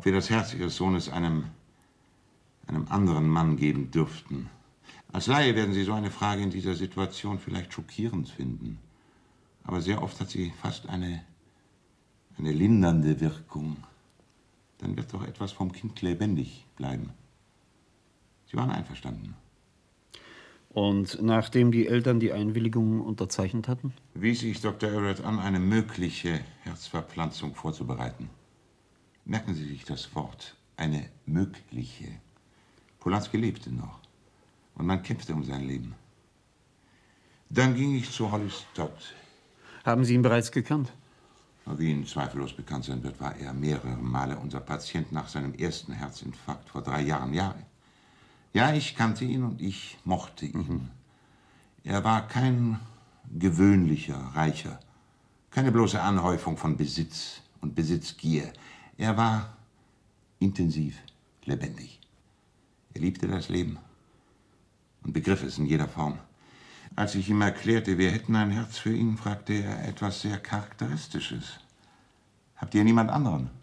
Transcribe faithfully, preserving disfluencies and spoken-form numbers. ob wir das Herz Ihres Sohnes einem, einem anderen Mann geben dürften. Als Laie werden Sie so eine Frage in dieser Situation vielleicht schockierend finden. Aber sehr oft hat sie fast eine, eine lindernde Wirkung. Dann wird doch etwas vom Kind lebendig bleiben. Sie waren einverstanden. Und nachdem die Eltern die Einwilligung unterzeichnet hatten? Wies ich Doktor Errett an, eine mögliche Herzverpflanzung vorzubereiten. Merken Sie sich das Wort, eine mögliche. Polanski lebte noch und man kämpfte um sein Leben. Dann ging ich zu Hollis dort. Haben Sie ihn bereits gekannt? Wie Ihnen zweifellos bekannt sein wird, war er mehrere Male unser Patient nach seinem ersten Herzinfarkt vor drei Jahren. Ja, ja, ich kannte ihn und ich mochte ihn. Mhm. Er war kein gewöhnlicher Reicher, keine bloße Anhäufung von Besitz und Besitzgier. Er war intensiv, lebendig. Er liebte das Leben und begriff es in jeder Form. Als ich ihm erklärte, wir hätten ein Herz für ihn, fragte er etwas sehr Charakteristisches. Habt ihr niemand anderen?